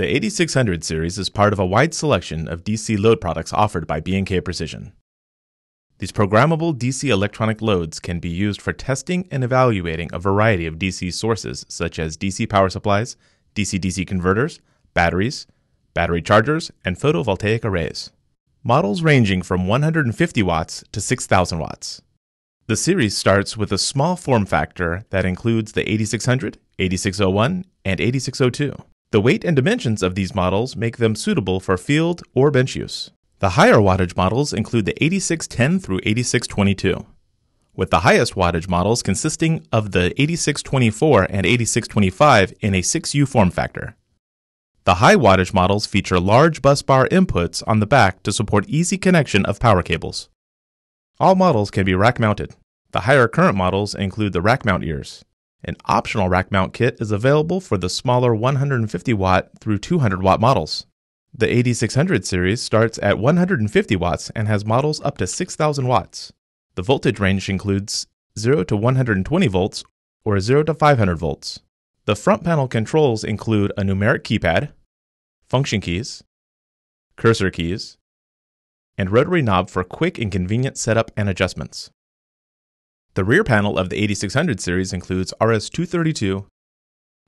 The 8600 series is part of a wide selection of DC load products offered by B&K Precision. These programmable DC electronic loads can be used for testing and evaluating a variety of DC sources such as DC power supplies, DC-DC converters, batteries, battery chargers, and photovoltaic arrays. Models ranging from 150 watts to 6,000 watts. The series starts with a small form factor that includes the 8600, 8601, and 8602. The weight and dimensions of these models make them suitable for field or bench use. The higher wattage models include the 8610 through 8622, with the highest wattage models consisting of the 8624 and 8625 in a 6U form factor. The high wattage models feature large bus bar inputs on the back to support easy connection of power cables. All models can be rack mounted. The higher current models include the rack mount ears. An optional rack mount kit is available for the smaller 150 watt through 200 watt models. The 8600 series starts at 150 watts and has models up to 6,000 watts. The voltage range includes 0 to 120 volts or 0 to 500 volts. The front panel controls include a numeric keypad, function keys, cursor keys, and rotary knob for quick and convenient setup and adjustments. The rear panel of the 8600 series includes RS-232,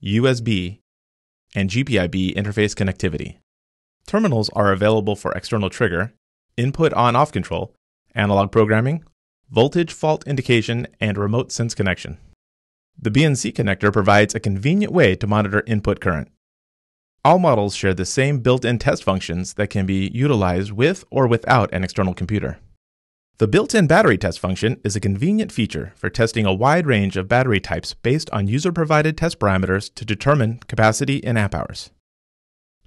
USB, and GPIB interface connectivity. Terminals are available for external trigger, input on-off control, analog programming, voltage fault indication, and remote sense connection. The BNC connector provides a convenient way to monitor input current. All models share the same built-in test functions that can be utilized with or without an external computer. The built-in battery test function is a convenient feature for testing a wide range of battery types based on user-provided test parameters to determine capacity in amp-hours.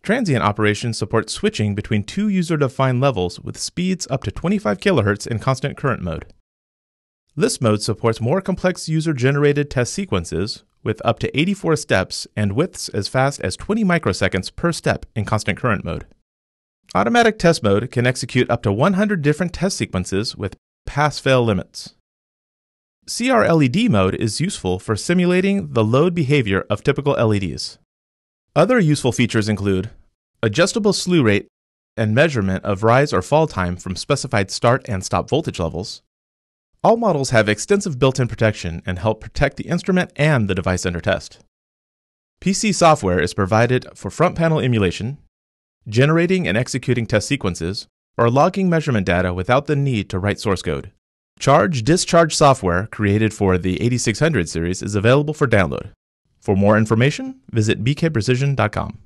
Transient operations support switching between two user-defined levels with speeds up to 25 kHz in constant current mode. List mode supports more complex user-generated test sequences with up to 84 steps and widths as fast as 20 microseconds per step in constant current mode. Automatic test mode can execute up to 100 different test sequences with pass-fail limits. CR LED mode is useful for simulating the load behavior of typical LEDs. Other useful features include adjustable slew rate and measurement of rise or fall time from specified start and stop voltage levels. All models have extensive built-in protection and help protect the instrument and the device under test. PC software is provided for front panel emulation, generating and executing test sequences, or logging measurement data without the need to write source code. Charge-discharge software created for the 8600 series is available for download. For more information, visit bkprecision.com.